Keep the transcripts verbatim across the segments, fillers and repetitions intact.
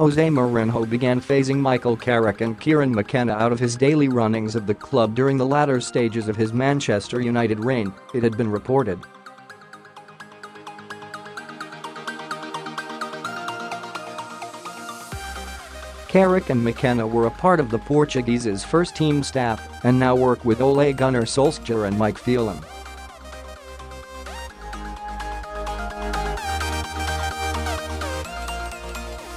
Jose Mourinho began phasing Michael Carrick and Kieran McKenna out of his daily runnings of the club during the latter stages of his Manchester United reign, it had been reported. Carrick and McKenna were a part of the Portuguese's first-team staff and now work with Ole Gunnar Solskjaer and Mike Phelan.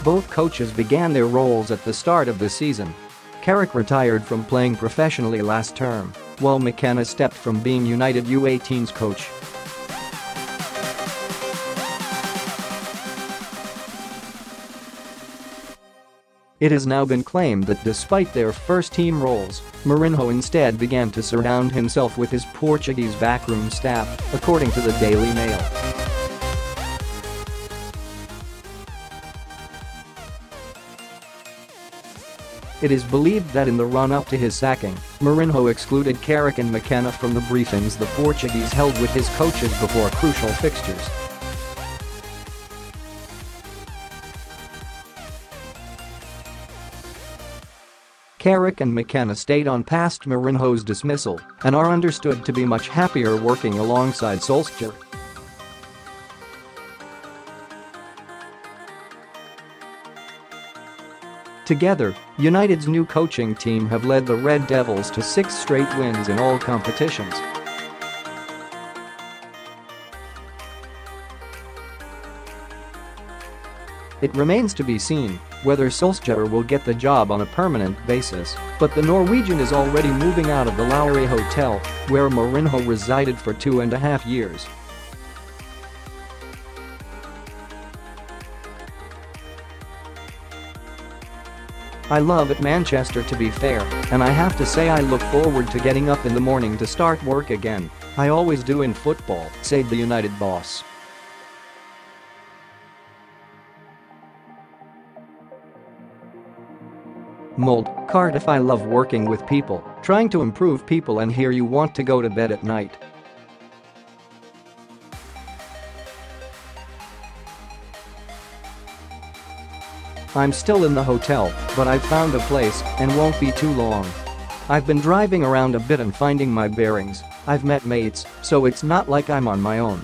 Both coaches began their roles at the start of the season. Carrick retired from playing professionally last term, while McKenna stepped from being United U eighteens coach. It has now been claimed that despite their first-team roles, Mourinho instead began to surround himself with his Portuguese backroom staff, according to the Daily Mail. It is believed that in the run-up to his sacking, Mourinho excluded Carrick and McKenna from the briefings the Portuguese held with his coaches before crucial fixtures. Carrick and McKenna stayed on past Mourinho's dismissal and are understood to be much happier working alongside Solskjaer. Together, United's new coaching team have led the Red Devils to six straight wins in all competitions. It remains to be seen whether Solskjaer will get the job on a permanent basis, but the Norwegian is already moving out of the Lowry Hotel, where Mourinho resided for two and a half years. I love it Manchester, to be fair, and I have to say I look forward to getting up in the morning to start work again. I always do in football, said the United boss. Molde, Cardiff. I love working with people, trying to improve people, and here you want to go to bed at night. I'm still in the hotel, but I've found a place and won't be too long. I've been driving around a bit and finding my bearings. I've met mates, so it's not like I'm on my own.